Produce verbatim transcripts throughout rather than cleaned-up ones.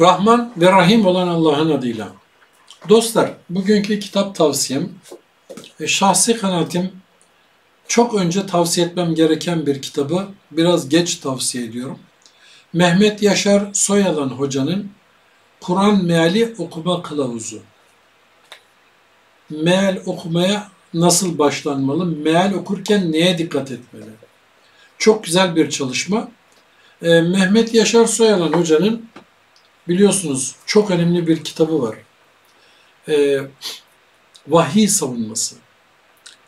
Rahman ve Rahim olan Allah'ın adıyla. Dostlar, bugünkü kitap tavsiyem, şahsi kanaatim, çok önce tavsiye etmem gereken bir kitabı biraz geç tavsiye ediyorum. Mehmet Yaşar Soyalan hocanın Kur'an Meali Okuma Kılavuzu. Meal okumaya nasıl başlanmalı? Meal okurken neye dikkat etmeli? Çok güzel bir çalışma. Ee, Mehmet Yaşar Soyalan hocanın biliyorsunuz çok önemli bir kitabı var. Ee, Vahiy Savunması.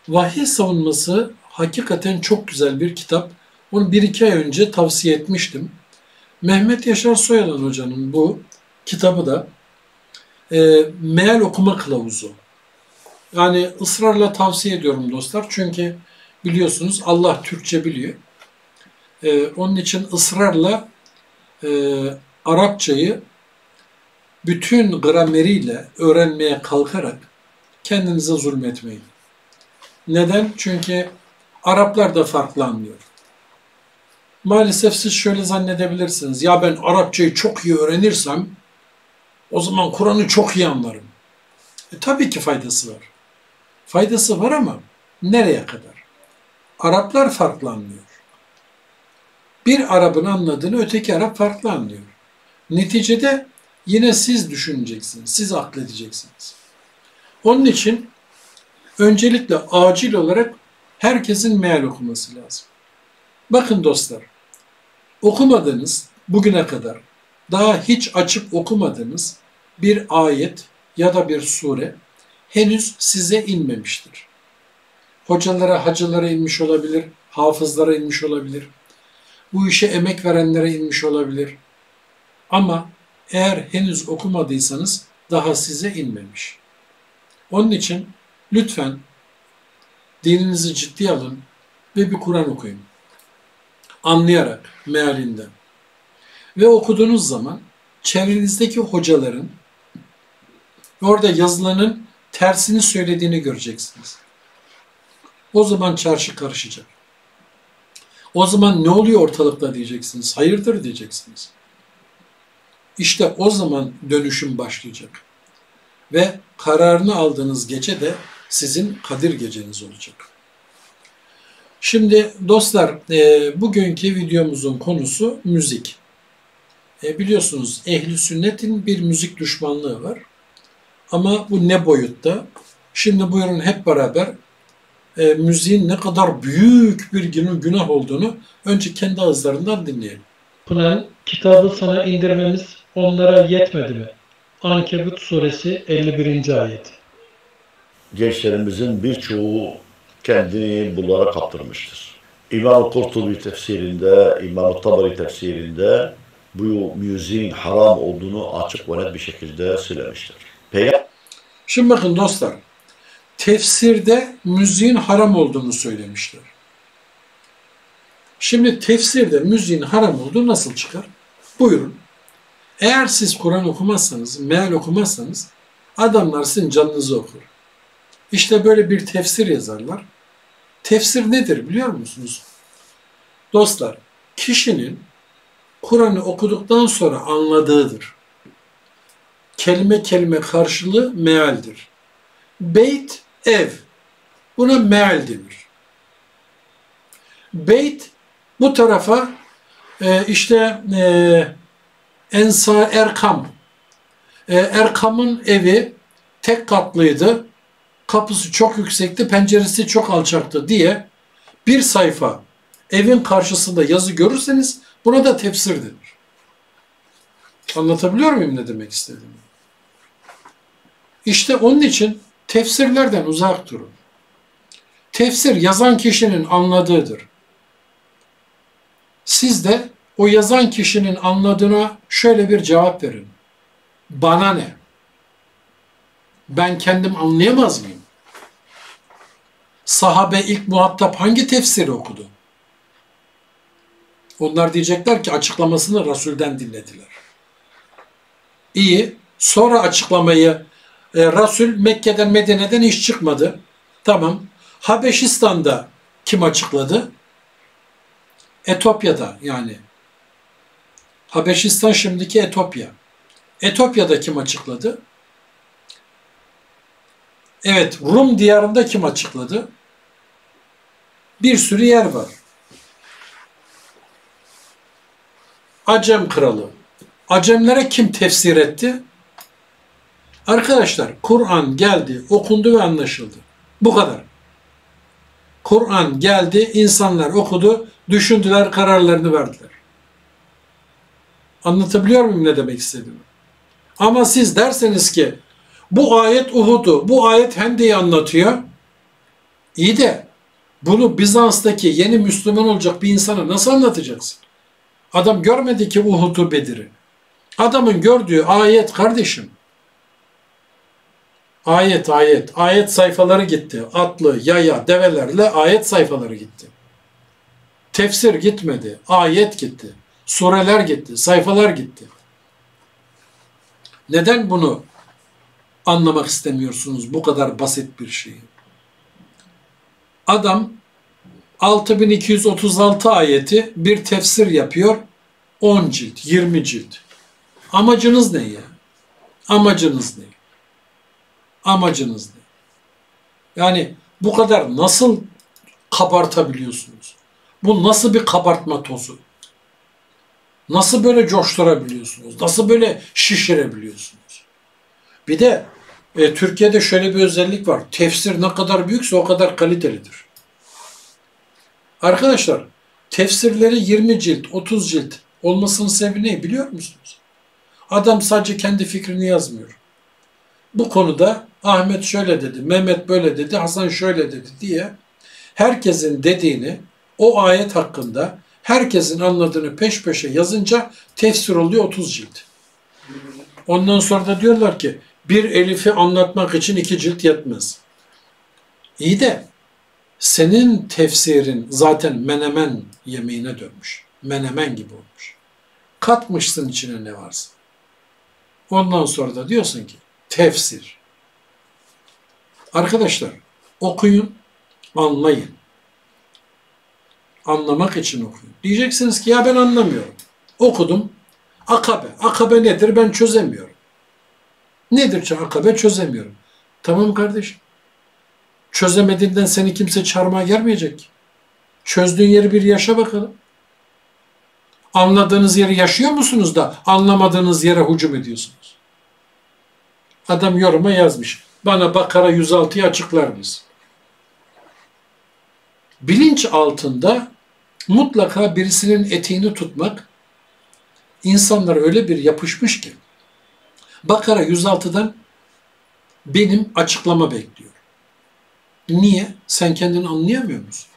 Vahiy Savunması hakikaten çok güzel bir kitap. Onu bir iki ay önce tavsiye etmiştim. Mehmet Yaşar Soyalan hocanın bu kitabı da e, meal okuma kılavuzu. Yani ısrarla tavsiye ediyorum dostlar. Çünkü biliyorsunuz Allah Türkçe biliyor. Ee, onun için ısrarla e, Arapçayı bütün grameriyle öğrenmeye kalkarak kendinize zulmetmeyin. Neden? Çünkü Araplar da farklı anlıyor. Maalesef siz şöyle zannedebilirsiniz. Ya ben Arapçayı çok iyi öğrenirsem o zaman Kur'an'ı çok iyi anlarım. E, tabii ki faydası var. Faydası var ama nereye kadar? Araplar farklı anlıyor. Bir Arap'ın anladığını öteki Arap farklı anlıyor. Neticede yine siz düşüneceksiniz, siz akledeceksiniz. Onun için öncelikle acil olarak herkesin meal okuması lazım. Bakın dostlar, okumadığınız, bugüne kadar daha hiç açıp okumadığınız bir ayet ya da bir sure henüz size inmemiştir. Hocalara, hacılara inmiş olabilir, hafızlara inmiş olabilir, bu işe emek verenlere inmiş olabilir. Ama eğer henüz okumadıysanız daha size inmemiş. Onun için lütfen dininizi ciddiye alın ve bir Kur'an okuyun. Anlayarak, mealinden. Ve okuduğunuz zaman çevrenizdeki hocaların orada yazılanın tersini söylediğini göreceksiniz. O zaman çarşı karışacak. O zaman ne oluyor ortalıkta diyeceksiniz, hayırdır diyeceksiniz. İşte o zaman dönüşüm başlayacak. Ve kararını aldığınız gece de sizin Kadir geceniz olacak. Şimdi dostlar, e, bugünkü videomuzun konusu müzik. E, biliyorsunuz Ehlisünnetin bir müzik düşmanlığı var. Ama bu ne boyutta? Şimdi buyurun hep beraber e, müziğin ne kadar büyük bir günah olduğunu önce kendi ağızlarından dinleyelim. Pınar, kitabı sana indirmemiz onlara yetmedi mi? Ankebut suresi elli birinci ayet. Gençlerimizin birçoğu kendini bunlara kaptırmıştır. İmam-ı Kurtubi tefsirinde, İmam-ı Tabari tefsirinde bu müziğin haram olduğunu açık ve net bir şekilde söylemiştir. Şimdi bakın dostlar, tefsirde müziğin haram olduğunu söylemişler. Şimdi tefsirde müziğin haram olduğu nasıl çıkar? Buyurun. Eğer siz Kur'an okumazsanız, meal okumazsanız adamlar sizin canınızı okur. İşte böyle bir tefsir yazarlar. Tefsir nedir biliyor musunuz? Dostlar, kişinin Kur'an'ı okuduktan sonra anladığıdır. Kelime kelime karşılığı mealdir. Beyt, ev. Buna meal denir. Beyt, bu tarafa e, işte e, Ensa Erkam. E, Erkam'ın evi tek katlıydı. Kapısı çok yüksekti, penceresi çok alçaktı diye bir sayfa evin karşısında yazı görürseniz buna da tefsir denir. Anlatabiliyor muyum ne demek istediğimi? İşte onun için tefsirlerden uzak durun. Tefsir yazan kişinin anladığıdır. Siz de o yazan kişinin anladığına şöyle bir cevap verin. Bana ne? Ben kendim anlayamaz mıyım? Sahabe ilk muhatap hangi tefsiri okudu? Onlar diyecekler ki açıklamasını Resul'den dinlediler. İyi, sonra açıklamayı E, Resul Mekke'den Medine'den hiç çıkmadı. Tamam. Habeşistan'da kim açıkladı? Etopya'da yani. Habeşistan şimdiki Etopya. Etopya'da kim açıkladı? Evet, Rum diyarında kim açıkladı? Bir sürü yer var. Acem kralı. Acemlere kim tefsir etti? Arkadaşlar, Kur'an geldi, okundu ve anlaşıldı. Bu kadar. Kur'an geldi, insanlar okudu, düşündüler, kararlarını verdiler. Anlatabiliyor muyum ne demek istediğimi? Ama siz derseniz ki bu ayet Uhud'u, bu ayet Hendi'yi anlatıyor. İyi de bunu Bizans'taki yeni Müslüman olacak bir insana nasıl anlatacaksın? Adam görmedi ki Uhud'u, Bedir'i. Adamın gördüğü ayet kardeşim. Ayet, ayet, ayet sayfaları gitti. Atlı, yaya, develerle ayet sayfaları gitti. Tefsir gitmedi, ayet gitti. Sureler gitti, sayfalar gitti. Neden bunu anlamak istemiyorsunuz, bu kadar basit bir şeyi? Adam altı bin iki yüz otuz altı ayeti bir tefsir yapıyor, on cilt, yirmi cilt. Amacınız ne ya? Amacınız ne? Amacınız ne? Yani bu kadar nasıl kabartabiliyorsunuz? Bu nasıl bir kabartma tozu? Nasıl böyle coşturabiliyorsunuz? Nasıl böyle şişirebiliyorsunuz? Bir de e, Türkiye'de şöyle bir özellik var. Tefsir ne kadar büyükse o kadar kalitelidir. Arkadaşlar, tefsirleri yirmi cilt, otuz cilt olmasının sebebi ne biliyor musunuz? Adam sadece kendi fikrini yazmıyor. Bu konuda Ahmet şöyle dedi, Mehmet böyle dedi, Hasan şöyle dedi diye herkesin dediğini o ayet hakkında herkesin anladığını peş peşe yazınca tefsir oluyor otuz cilt. Ondan sonra da diyorlar ki bir elifi anlatmak için iki cilt yetmez. İyi de senin tefsirin zaten menemen yemeğine dönmüş. Menemen gibi olmuş. Katmışsın içine ne varsa. Ondan sonra da diyorsun ki tefsir. Arkadaşlar, okuyun, anlayın. Anlamak için okuyun. Diyeceksiniz ki ya ben anlamıyorum. Okudum. Akabe. Akabe nedir? Ben çözemiyorum. Nedir akabe? Çözemiyorum. Tamam kardeşim. Çözemediğinden seni kimse çarmıha germeyecek. Çözdüğün yeri bir yaşa bakalım. Anladığınız yeri yaşıyor musunuz da anlamadığınız yere hücum ediyorsunuz? Adam yoruma yazmış. Bana Bakara yüz altıyı açıklar mısın? Bilinç altında mutlaka birisinin eteğini tutmak insanlara öyle bir yapışmış ki Bakara yüz altıdan benim açıklama bekliyor. Niye? Sen kendini anlayamıyor musun?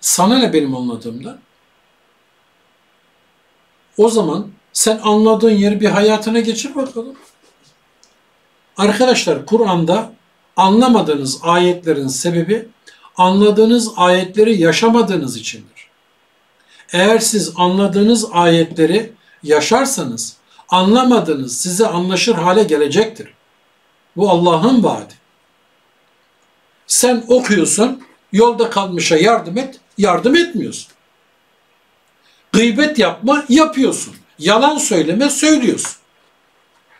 Sana ne benim anladığımda? O zaman sen anladığın yeri bir hayatına geçir bakalım. Arkadaşlar, Kur'an'da anlamadığınız ayetlerin sebebi anladığınız ayetleri yaşamadığınız içindir. Eğer siz anladığınız ayetleri yaşarsanız anlamadığınız size anlaşır hale gelecektir. Bu Allah'ın vaadi. Sen okuyorsun, yolda kalmışa yardım et, yardım etmiyorsun. Gıybet yapma, yapıyorsun. Yalan söyleme, söylüyorsun.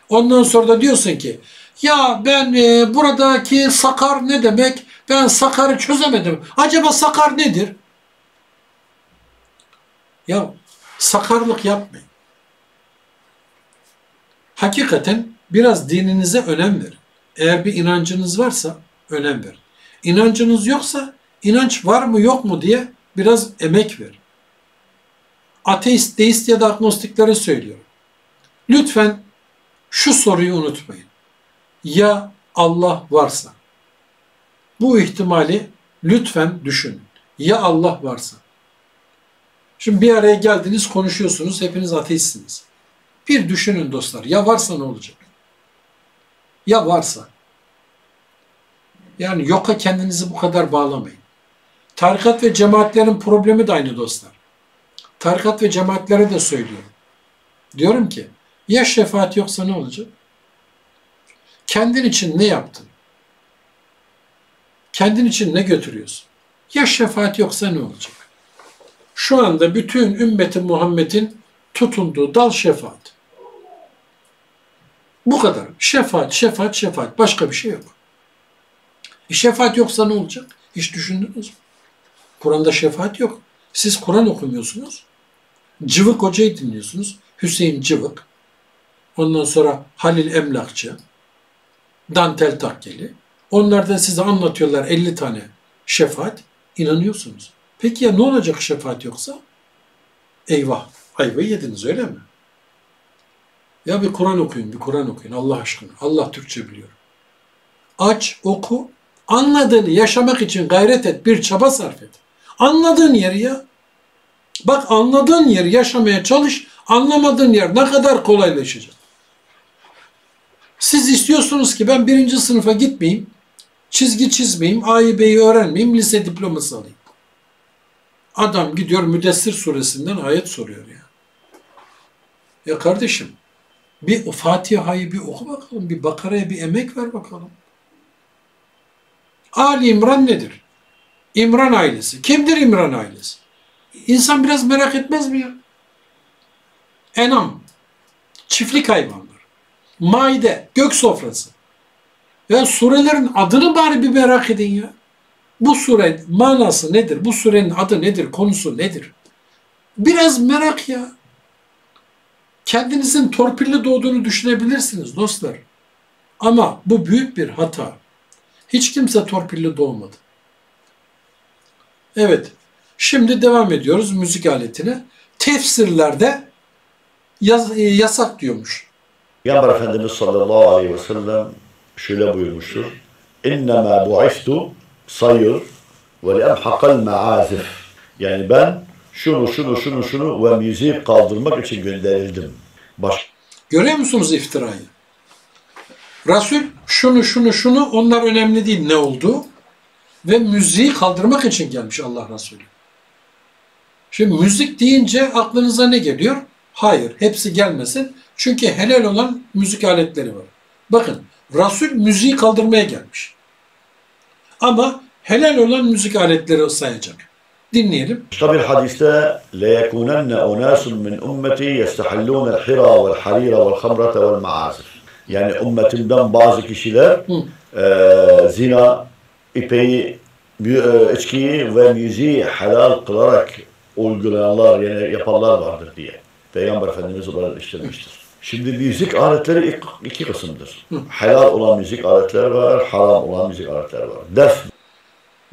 Ondan sonra da diyorsun ki, ya ben e, buradaki sakar ne demek? Ben sakarı çözemedim. Acaba sakar nedir? Ya sakarlık yapmayın. Hakikaten biraz dininize önem verin. Eğer bir inancınız varsa önem verin. İnancınız yoksa inanç var mı yok mu diye biraz emek verin. Ateist, deist ya da agnostiklere söylüyorum. Lütfen şu soruyu unutmayın. Ya Allah varsa? Bu ihtimali lütfen düşünün. Ya Allah varsa? Şimdi bir araya geldiniz, konuşuyorsunuz, hepiniz ateistsiniz. Bir düşünün dostlar, ya varsa ne olacak? Ya varsa? Yani yoka kendinizi bu kadar bağlamayın. Tarikat ve cemaatlerin problemi de aynı dostlar. Tarikat ve cemaatlere de söylüyorum. Diyorum ki, ya şefaat yoksa ne olacak? Kendin için ne yaptın? Kendin için ne götürüyorsun? Ya şefaat yoksa ne olacak? Şu anda bütün ümmeti Muhammed'in tutunduğu dal şefaat. Bu kadar. Şefaat, şefaat, şefaat. Başka bir şey yok. E şefaat yoksa ne olacak? Hiç düşündünüz mü? Kur'an'da şefaat yok. Siz Kur'an okumuyorsunuz. Cıvık Hoca'yı dinliyorsunuz. Hüseyin Cıvık. Ondan sonra Halil Emlakçı. Dantel Takkeli. Onlardan size anlatıyorlar elli tane şefaat. İnanıyorsunuz. Peki ya ne olacak şefaat yoksa? Eyvah. Ayvayı yediniz öyle mi? Ya bir Kur'an okuyun, bir Kur'an okuyun Allah aşkına. Allah Türkçe biliyor. Aç, oku. Anladığını yaşamak için gayret et. Bir çaba sarf et. Anladığın yeri ya. Bak anladığın yeri yaşamaya çalış. Anlamadığın yer ne kadar kolaylaşacak. Siz istiyorsunuz ki ben birinci sınıfa gitmeyeyim. Çizgi çizmeyeyim. A'yı B'yi öğrenmeyeyim. Lise diploması alayım. Adam gidiyor Müdesir suresinden ayet soruyor ya. Ya kardeşim bir Fatiha'yı bir oku bakalım. Bir Bakara'ya bir emek ver bakalım. Ali İmran nedir? İmran ailesi. Kimdir İmran ailesi? İnsan biraz merak etmez mi ya? Enam. Çiftlik hayvanlar. Maide. Gök sofrası. Ya surelerin adını bari bir merak edin ya. Bu surenin manası nedir? Bu surenin adı nedir? Konusu nedir? Biraz merak ya. Kendinizin torpille doğduğunu düşünebilirsiniz dostlar. Ama bu büyük bir hata. Hiç kimse torpille doğmadı. Evet. Şimdi devam ediyoruz müzik aletine. Tefsirlerde yas yasak diyormuş. Peygamber Efendimiz sallallahu aleyhi ve sellem şöyle buyurmuştur. İnnemâ bu'iftu sayır ve emhakal me'azif. Yani ben şunu şunu şunu şunu ve müziği kaldırmak için gönderildim. Baş Görüyor musunuz iftirayı? Resul şunu şunu şunu onlar önemli değil ne oldu? Ve müziği kaldırmak için gelmiş Allah Resulü. Şimdi müzik deyince aklınıza ne geliyor? Hayır, hepsi gelmesin. Çünkü helal olan müzik aletleri var. Bakın, Resul müziği kaldırmaya gelmiş. Ama helal olan müzik aletleri sayacak. Dinleyelim. Tabi hadiste leyekunenne unasun min ummeti yestahillûne al-hira ve'l-harira ve'l-hamrata ve'l-ma'azif. Yani ümmetimden bazı kişiler e, zina, ipeyi, içkiyi ve müziği helal kılarak uygulayanlar, yani yapanlar vardır diye Peygamber Efendimiz olarak işlemiştir. Şimdi müzik aletleri iki kısımdır. Helal olan müzik aletleri var, haram olan müzik aletleri var. Def.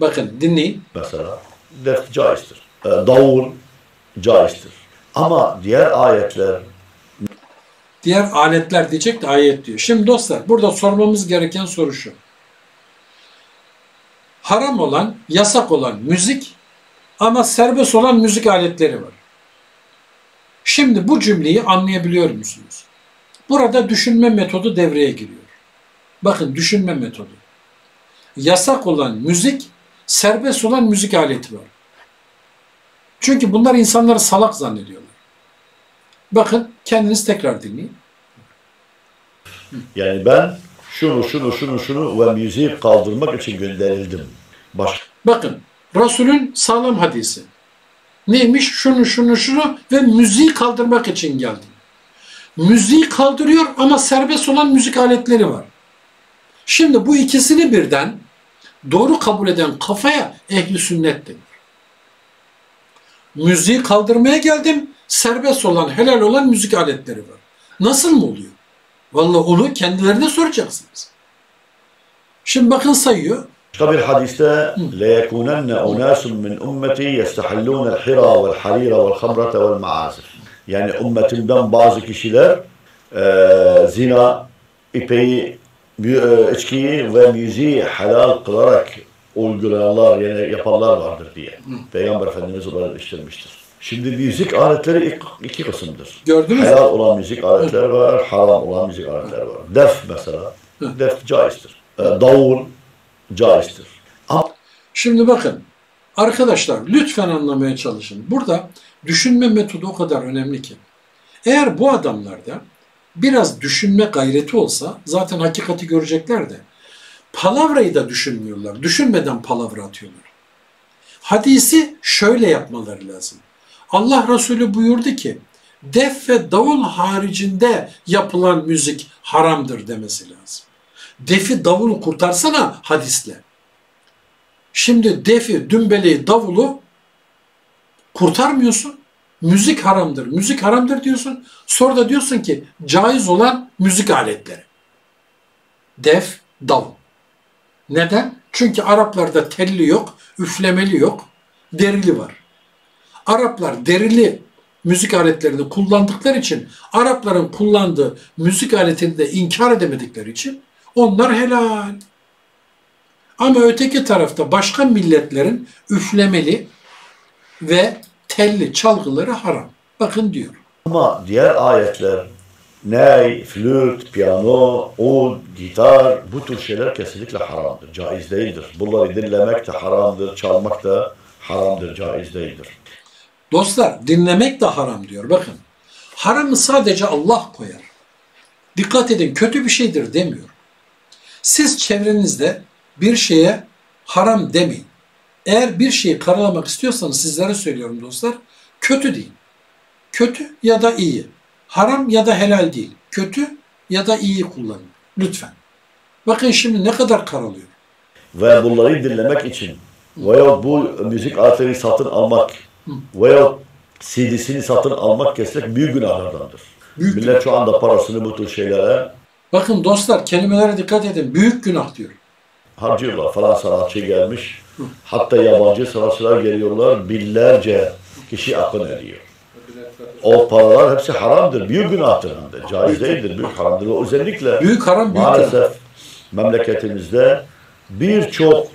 Bakın dinleyin. Mesela def caizdir. Davul caizdir. Ama diğer ayetler... Diğer aletler diyecek de ayet diyor. Şimdi dostlar burada sormamız gereken soru şu. Haram olan, yasak olan müzik ama serbest olan müzik aletleri var. Şimdi bu cümleyi anlayabiliyor musunuz? Burada düşünme metodu devreye giriyor. Bakın düşünme metodu. Yasak olan müzik, serbest olan müzik aleti var. Çünkü bunlar insanları salak zannediyorlar. Bakın kendiniz tekrar dinleyin. Yani ben... Şunu, şunu, şunu, şunu ve müziği kaldırmak için gönderildim. Baş Bakın, Resul'ün sağlam hadisi. Neymiş? Şunu, şunu, şunu ve müziği kaldırmak için geldim. Müziği kaldırıyor ama serbest olan müzik aletleri var. Şimdi bu ikisini birden doğru kabul eden kafaya ehli sünnet denir. Müziği kaldırmaya geldim, serbest olan, helal olan müzik aletleri var. Nasıl mı oluyor? Vallahi onu kendilerine soracaksınız. Şimdi bakın sayıyor. Tabi hadiste leyekunenne unasun min ummeti yestahillûne hira vel harira vel hamrata vel ma'azif. Yani ümmetimden bazı kişiler e, zina, ipeyi, içkiyi ve müziği helal kılarak uygulayanlar, yani yapanlar vardır diye Peygamber Efendimiz olarak işlemiştir. Şimdi müzik aletleri iki kısımdır. Gördünüz mü? Helal olan müzik aletleri var, haram olan müzik aletleri var. Def mesela, def caizdir. Davul caizdir. Şimdi bakın, arkadaşlar lütfen anlamaya çalışın. Burada düşünme metodu o kadar önemli ki. Eğer bu adamlarda biraz düşünme gayreti olsa zaten hakikati görecekler de palavrayı da düşünmüyorlar. Düşünmeden palavra atıyorlar. Hadisi şöyle yapmaları lazım. Allah Resulü buyurdu ki def ve davul haricinde yapılan müzik haramdır demesi lazım. Defi davulu kurtarsana hadisle. Şimdi defi, dümbeleyi, davulu kurtarmıyorsun. Müzik haramdır, müzik haramdır diyorsun. Sonra da diyorsun ki caiz olan müzik aletleri. Def, davul. Neden? Çünkü Araplarda telli yok, üflemeli yok, derili var. Araplar derili müzik aletlerini kullandıkları için, Arapların kullandığı müzik aletini de inkar edemedikleri için onlar helal. Ama öteki tarafta başka milletlerin üflemeli ve telli çalgıları haram. Bakın diyor. Ama diğer ayetler ney, flüt, piyano, ud, gitar bu tür şeyler kesinlikle haramdır. Caiz değildir. Bunları dinlemek de haramdır, çalmak da haramdır, caiz değildir. Dostlar, dinlemek de haram diyor. Bakın, haramı sadece Allah koyar. Dikkat edin, kötü bir şeydir demiyor. Siz çevrenizde bir şeye haram demeyin. Eğer bir şeyi karalamak istiyorsanız sizlere söylüyorum dostlar, kötü deyin. Kötü ya da iyi. Haram ya da helal değil. Kötü ya da iyi kullanın. Lütfen. Bakın şimdi ne kadar karalıyor. Ve bunları dinlemek için veya bu müzik aletini satın almak veya C D'sini satın almak kesinlikle büyük günahlardandır. Büyük Millet günah. Şu anda parasını bu tür şeylere... Bakın dostlar, kelimelere dikkat edin. Büyük günah diyor. Harcıyorlar. Falan sanatçı gelmiş. Hı. Hatta yabancı sanatçılar geliyorlar. Binlerce kişi akın ediyor. O paralar hepsi haramdır. Büyük günahtır. Caiz değildir. Büyük haramdır. Ve özellikle büyük haram, büyük maalesef haram. Memleketimizde birçok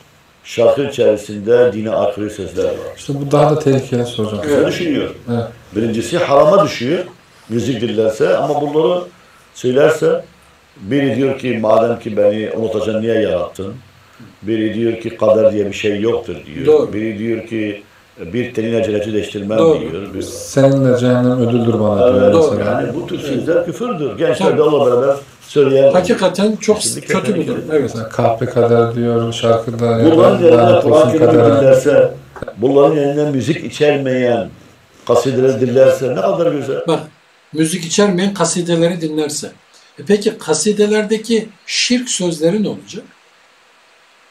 şarkı içerisinde dine aykırı sözler var. İşte bu daha da tehlikeli soracağım. Evet. Düşünüyor. Evet. Birincisi harama düşüyor. Müzik dinlerse ama bunları söylerse biri diyor ki madem ki beni unutacaksın niye yarattın? Biri diyor ki kader diye bir şey yoktur diyor. Doğru. Biri diyor ki bir teline cenneti değiştirmem doğru diyor. Bir... Seninle cehennem ödüldür bana evet, diyor. Doğru. Yani bu tür sözler küfürdür. Gençler de onunla beraber söyleyen... Hakikaten çok kötü bir durum. Evet. Kahpe kader diyor şarkıda. Bunların yerine Kur'an-ı Kerim'i dinlerse, bunların yerine müzik içermeyen kasideleri dinlerse ne kadar güzel. Bak, müzik içermeyen kasideleri dinlerse. E peki kasidelerdeki şirk sözleri ne olacak?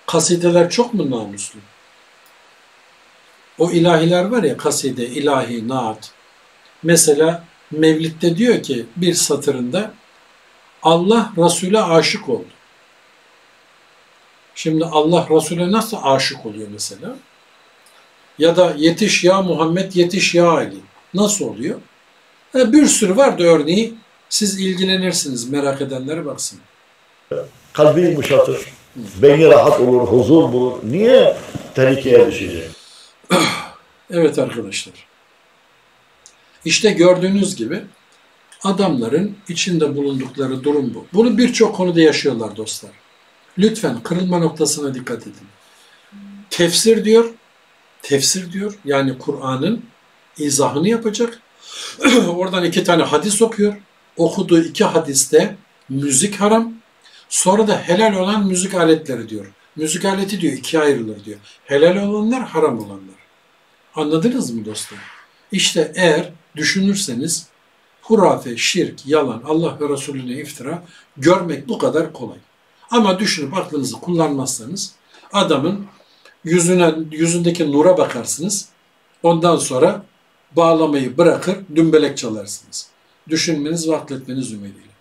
Kasideler çok mu namuslu? O ilahiler var ya, kaside, ilahi, naat. Mesela Mevlid'de diyor ki bir satırında Allah Resul'e aşık oldu. Şimdi Allah Resul'e nasıl aşık oluyor mesela? Ya da yetiş ya Muhammed, yetiş ya Ali. Nasıl oluyor? Yani bir sürü vardı örneği. Siz ilgilenirsiniz, merak edenlere baksın. Kalbi yumuşatır, beyni rahat olur, huzur bulur. Niye tehlikeye düşecek? Evet arkadaşlar. İşte gördüğünüz gibi adamların içinde bulundukları durum bu. Bunu birçok konuda yaşıyorlar dostlar. Lütfen kırılma noktasına dikkat edin. Tefsir diyor, tefsir diyor. Yani Kur'an'ın izahını yapacak. Oradan iki tane hadis okuyor. Okuduğu iki hadiste müzik haram. Sonra da helal olan müzik aletleri diyor. Müzik aleti diyor ikiye ayrılır diyor. Helal olanlar, haram olanlar. Anladınız mı dostlar? İşte eğer düşünürseniz hurafe, şirk, yalan, Allah ve Resulüne iftira görmek bu kadar kolay. Ama düşünüp aklınızı kullanmazsanız adamın yüzüne, yüzündeki nura bakarsınız. Ondan sonra bağlamayı bırakır, dümbelek çalarsınız. Düşünmeniz ve akletmeniz ümidiyle.